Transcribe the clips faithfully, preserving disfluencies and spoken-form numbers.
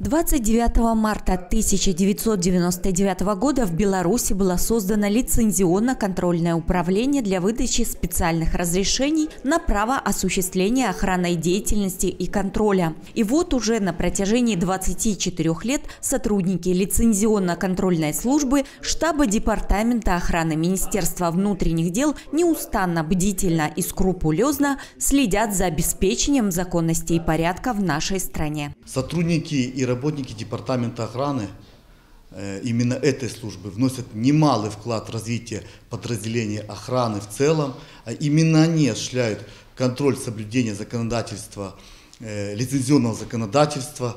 двадцать девятого марта тысяча девятьсот девяносто девятого года в Беларуси было создано лицензионно-контрольное управление для выдачи специальных разрешений на право осуществления охранной деятельности и контроля. И вот уже на протяжении двадцати четырёх лет сотрудники лицензионно-контрольной службы штаба Департамента охраны Министерства внутренних дел неустанно, бдительно и скрупулезно следят за обеспечением законности и порядка в нашей стране. Сотрудники и И работники Департамента охраны именно этой службы вносят немалый вклад в развитие подразделения охраны в целом. Именно они осуществляют контроль соблюдения законодательства, лицензионного законодательства.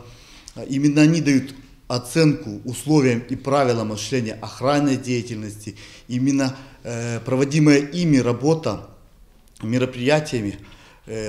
Именно они дают оценку условиям и правилам осуществления охранной деятельности. Именно проводимая ими работа мероприятиями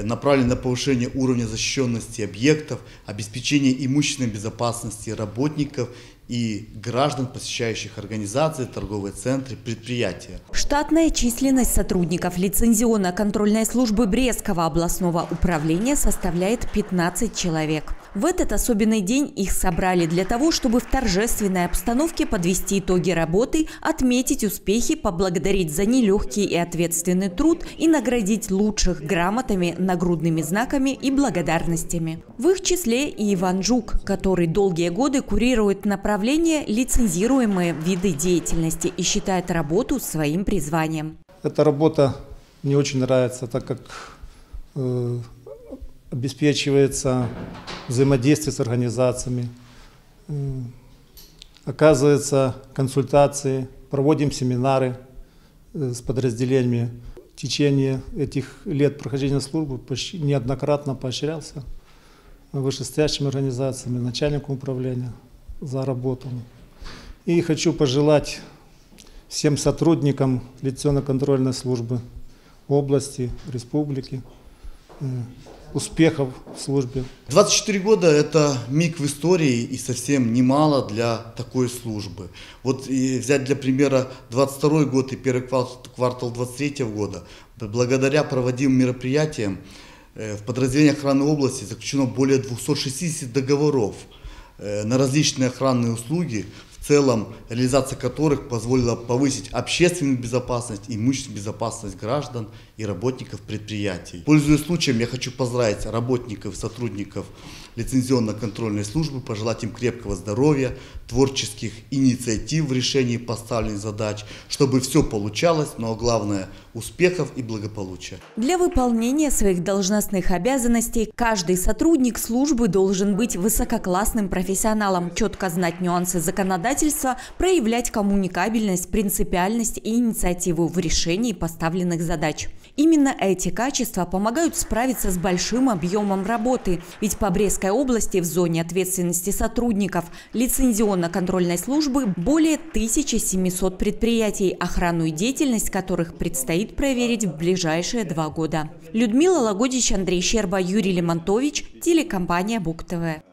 направлен на повышение уровня защищенности объектов, обеспечение имущественной безопасности работников и граждан, посещающих организации, торговые центры, предприятия. Штатная численность сотрудников лицензионно-контрольной службы Брестского областного управления составляет пятнадцать человек. В этот особенный день их собрали для того, чтобы в торжественной обстановке подвести итоги работы, отметить успехи, поблагодарить за нелегкий и ответственный труд и наградить лучших грамотами, нагрудными знаками и благодарностями. В их числе и Иван Жук, который долгие годы курирует направление лицензируемые виды деятельности и считает работу своим призванием. Эта работа мне очень нравится, так как э, обеспечивается взаимодействие с организациями, э, оказываются консультации, проводим семинары э, с подразделениями. В течение этих лет прохождения службы почти неоднократно поощрялся вышестоящими организациями, начальником управления за работу. И хочу пожелать всем сотрудникам лицензионно-контрольной службы области, республики успехов в службе. двадцать четыре года – это миг в истории и совсем немало для такой службы. Вот и взять для примера двадцать второй год и первый квартал двадцать третьего года. Благодаря проводимым мероприятиям в подразделении охраны области заключено более двухсот шестидесяти договоров на различные охранные услуги, в целом реализация которых позволила повысить общественную безопасность, имущественную безопасность граждан и работников предприятий. Пользуясь случаем, я хочу поздравить работников и сотрудников лицензионно-контрольной службы, пожелать им крепкого здоровья, творческих инициатив в решении поставленных задач, чтобы все получалось, но главное – успехов и благополучия. Для выполнения своих должностных обязанностей каждый сотрудник службы должен быть высококлассным профессионалом, четко знать нюансы законодательства, проявлять коммуникабельность, принципиальность и инициативу в решении поставленных задач. Именно эти качества помогают справиться с большим объемом работы, ведь по Брестской области в зоне ответственности сотрудников лицензионно-контрольной службы более тысячи семисот предприятий, охранную деятельность которых предстоит проверить в ближайшие два года. Людмила Лагодич, Андрей Щерба, Юрий Лимонтович, телекомпания Буг-ТВ.